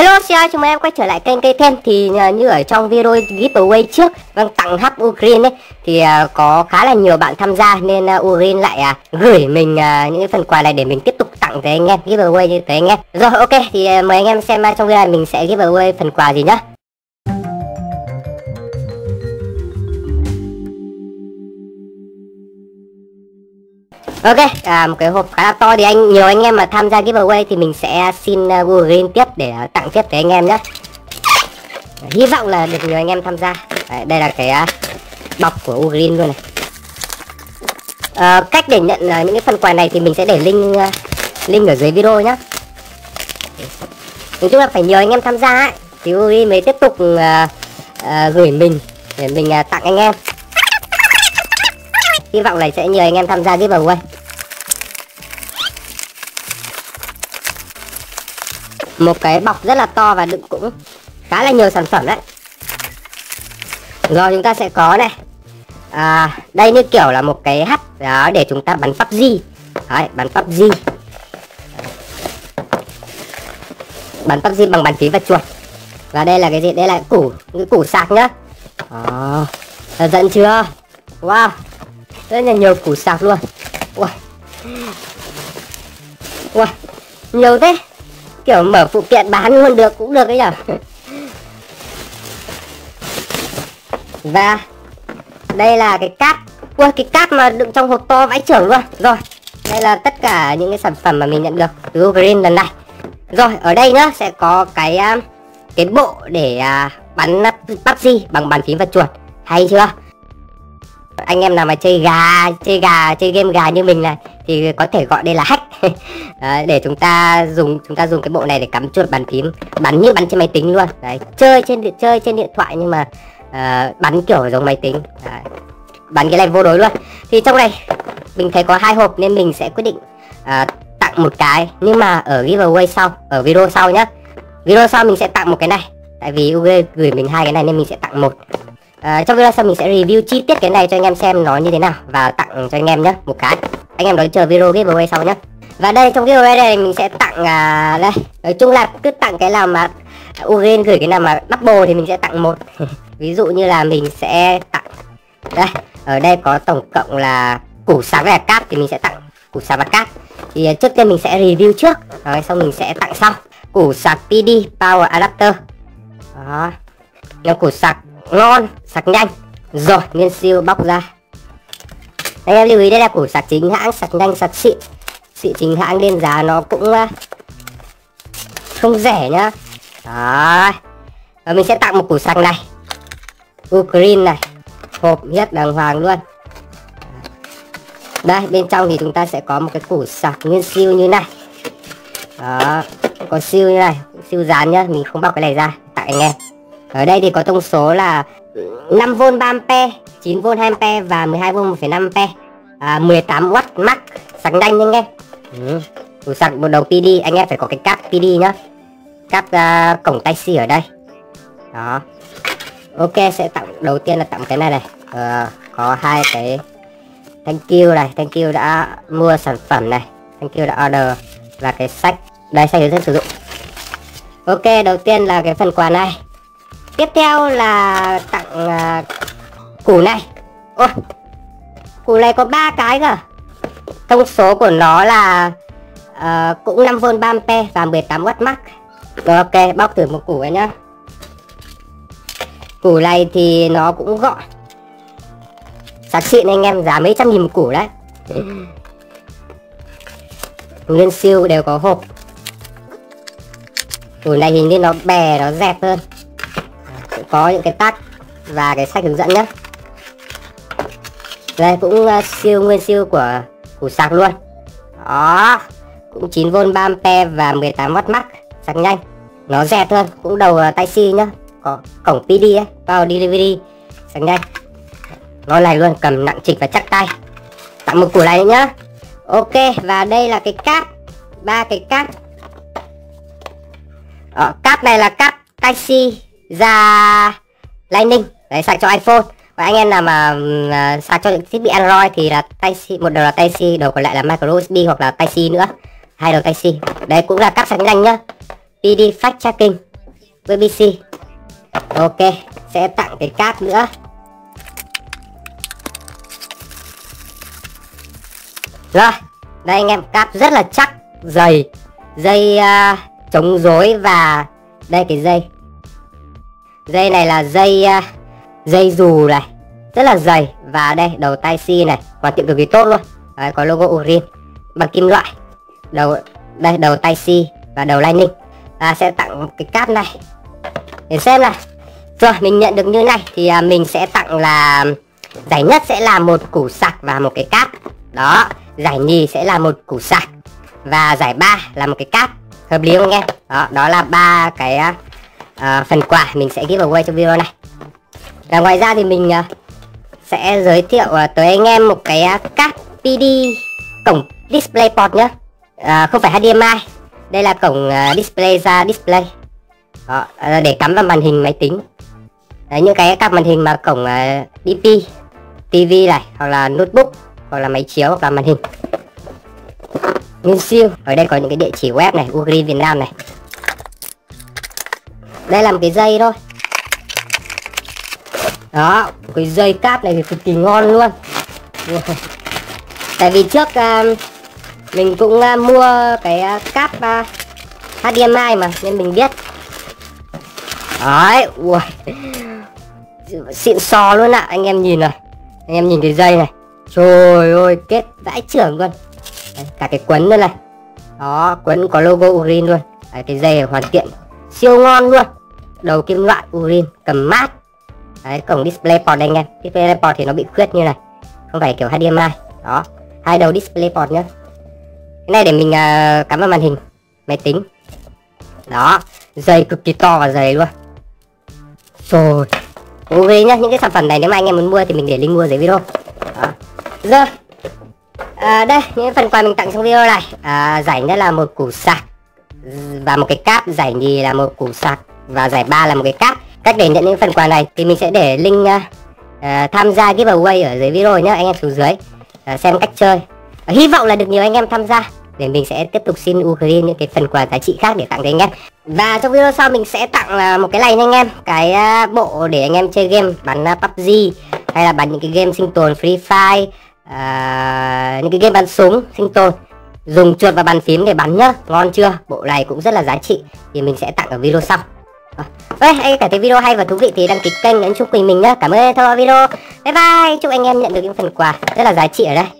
Hello, xin chào chúng em quay trở lại kênh KTheme. Thì như ở trong video giveaway trước tặng hub UGREEN ấy, thì có khá là nhiều bạn tham gia nên UGREEN lại gửi mình những phần quà này để mình tiếp tục tặng tới anh em, giveaway như tới anh em. Rồi, ok, thì mời anh em xem trong video này mình sẽ giveaway phần quà gì nhá. Ok, một cái hộp khá là to thì nhiều anh em mà tham gia giveaway thì mình sẽ xin UGREEN tiếp để tặng tiếp tới anh em nhé. Hy vọng là được nhiều anh em tham gia. Đấy, đây là cái bọc của UGREEN luôn này. Cách để nhận những cái phần quà này thì mình sẽ để link ở dưới video nhé. Nói chung là phải nhiều anh em tham gia ấy, thì UGREEN mới tiếp tục gửi mình để mình tặng anh em. Hy vọng là sẽ nhiều anh em tham gia giveaway. Một cái bọc rất là to và đựng cũng khá là nhiều sản phẩm đấy. Rồi, chúng ta sẽ có này, đây như kiểu là một cái hắt đó để chúng ta bắn PUBG. Đấy, bắn PUBG. Bắn PUBG bằng bàn phím và chuột. Và đây là cái gì? Đây là củ sạc nhá. Đó, hấp dẫn chưa? Wow, rất là nhiều củ sạc luôn. Wow. Wow, nhiều thế. Kiểu mở phụ kiện bán luôn được cũng được đấy nhỉ. Và đây là cái cáp. Wow, cái cáp mà đựng trong hộp to vãi chưởng luôn. Rồi, đây là tất cả những cái sản phẩm mà mình nhận được từ UGREEN lần này. Rồi, ở đây nữa sẽ có cái bộ để bắn PUBG bằng bàn phím và chuột. Hay chưa? Anh em nào mà chơi game gà như mình này thì có thể gọi đây là hack. Đấy, để chúng ta dùng cái bộ này để cắm chuột bàn phím, bắn như bắn trên máy tính luôn. Đấy, chơi trên điện thoại nhưng mà bắn kiểu giống máy tính. Đấy, bắn cái này vô đối luôn. Thì trong này mình thấy có hai hộp nên mình sẽ quyết định tặng một cái, nhưng mà ở giveaway sau, ở video sau nhá. Video sau mình sẽ tặng một cái này, tại vì UG gửi mình hai cái này nên mình sẽ tặng một. Trong video sau mình sẽ review chi tiết cái này cho anh em xem nó như thế nào và tặng cho anh em nhé, một cái. Anh em đón chờ video giveaway sau nhé. Và đây, trong giveaway này mình sẽ tặng đây. Nói chung là cứ tặng cái nào mà UGREEN gửi, cái nào mà double thì mình sẽ tặng một. Ví dụ như là mình sẽ tặng đây, ở đây có tổng cộng là củ sạc và cáp thì mình sẽ tặng củ sạc và cáp. Thì trước tiên mình sẽ review trước, rồi sau mình sẽ tặng sau. Củ sạc PD power adapter. Đó. Nó củ sạc ngon, sạc nhanh. Rồi, nguyên siêu bóc ra. Anh em lưu ý đây là củ sạc chính hãng, sạc nhanh, sạc xịn. Xịn chính hãng nên giá nó cũng không rẻ nhá. Đó. Và mình sẽ tặng một củ sạc này, UGREEN này, hộp rất đàng hoàng luôn. Đây, bên trong thì chúng ta sẽ có một cái củ sạc nguyên siêu như này. Đó, có siêu như này, siêu dán nhá, mình không bóc cái này ra, tặng anh em. Ở đây thì có thông số là 5V 3A, 9V 2A và 12V 1,5A, 18W max, sạc nhanh anh em. Củ sạc một đầu PD, anh em phải có cái cáp PD nhá. Cáp cổng Type-C ở đây. Đó. Ok, sẽ tặng đầu tiên là tặng cái này này. Có hai cái. Thank you này, thank you đã mua sản phẩm này, thank you đã order. Và cái sách, đây sách hướng dẫn sử dụng. Ok, đầu tiên là cái phần quà này. Tiếp theo là tặng củ này. Ôi, củ này có 3 cái cơ. Thông số của nó là cũng 5V 3A và 18W max. Rồi, ok, bóc thử một củ ấy nhá. Củ này thì nó cũng gọn, sạc xịn anh em, giá mấy trăm nghìn một củ đấy. Nguyên siêu, đều có hộp. Củ này hình như nó bè, nó dẹp hơn, có những cái tag và cái sách hướng dẫn nhé. Đây cũng siêu nguyên siêu của củ sạc luôn. Đó, cũng 9V 3A và 18W max, sạc nhanh. Nó dẹt hơn, cũng đầu Type-C nhá, có cổng PD ấy, vào delivery, sạc nhanh. Nó này luôn, cầm nặng trịch và chắc tay. Tặng một củ này nhá. Ok, và đây là cái cáp, 3 cái cáp. Đó, cáp này là cáp Type-C ra Lightning đấy, sạc cho iPhone. Và anh em nào mà sạc cho những thiết bị Android thì là Type-C, một đầu là Type-C, đầu còn lại là micro usb hoặc là Type-C nữa, hai đầu Type-C. Đấy cũng là cáp sạc nhanh nhá. PD fact tracking USB-C. Ok, sẽ tặng cái cáp nữa. Rồi, đây anh em, cáp rất là chắc, dày, dây chống rối, và đây cái dây. Dây này là dây dây dù này, rất là dày, và đây đầu Type-C này, hoàn thiện cực kỳ tốt luôn. Đấy, có logo UGREEN bằng kim loại. Đầu đây đầu Type-C và đầu Lightning. Sẽ tặng cái cáp này. Để xem là rồi mình nhận được như này thì mình sẽ tặng là giải nhất sẽ là một củ sạc và một cái cáp. Đó, giải nhì sẽ là một củ sạc và giải ba là một cái cáp. Hợp lý không anh em? Đó, đó là ba cái phần quà mình sẽ giveaway trong video này. Và ngoài ra thì mình sẽ giới thiệu tới anh em một cái cáp PD cổng DisplayPort nhé. Không phải HDMI. Đây là cổng display ra display. Đó, để cắm vào màn hình máy tính. Đấy, những cái cáp màn hình mà cổng DP, TV này, hoặc là notebook, hoặc là máy chiếu, hoặc là màn hình nguyên siêu. Ở đây có những cái địa chỉ web này, UGREEN Việt Nam này. Đây là một cái dây thôi. Đó, cái dây cáp này thì cực kỳ ngon luôn. Tại vì trước mình cũng mua cái cáp HDMI mà, nên mình biết. Đấy, ui, xịn sò luôn ạ. Anh em nhìn này, anh em nhìn cái dây này, trời ơi, kết vãi trưởng luôn. Đấy, cả cái quấn nữa này. Đó, quấn có logo UGREEN luôn. Đấy, cái dây hoàn thiện siêu ngon luôn. Đầu kim loại UGREEN, cầm mát. Đấy, cổng DisplayPort đây anh em. DisplayPort thì nó bị khuyết như này, không phải kiểu HDMI. Đó, hai đầu DisplayPort nhá. Cái này để mình cắm vào màn hình máy tính. Đó, dây cực kỳ to và dày luôn. Rồi, UGREEN nhá, những cái sản phẩm này nếu mà anh em muốn mua thì mình để link mua dưới video. Đó. Rồi, đây, những phần quà mình tặng trong video này. Giải nhất là một củ sạc và một cái cáp, giải nhì là một củ sạc và giải ba là một cái cáp. Cách để nhận những phần quà này thì mình sẽ để link tham gia giveaway ở dưới video nhé. Anh em xuống dưới xem cách chơi. Hy vọng là được nhiều anh em tham gia để mình sẽ tiếp tục xin UGREEN những cái phần quà giá trị khác để tặng tới anh em. Và trong video sau mình sẽ tặng một cái này nha anh em, cái bộ để anh em chơi game bắn PUBG, hay là bắn những cái game sinh tồn Free Fire, những cái game bắn súng sinh tồn, dùng chuột và bàn phím để bắn nhá. Ngon chưa? Bộ này cũng rất là giá trị, thì mình sẽ tặng ở video sau. Anh cảm thấy video hay và thú vị thì đăng ký kênh, ấn chuông quỳnh mình nhá. Cảm ơn anh em theo dõi video. Bye bye, chúc anh em nhận được những phần quà rất là giá trị ở đây.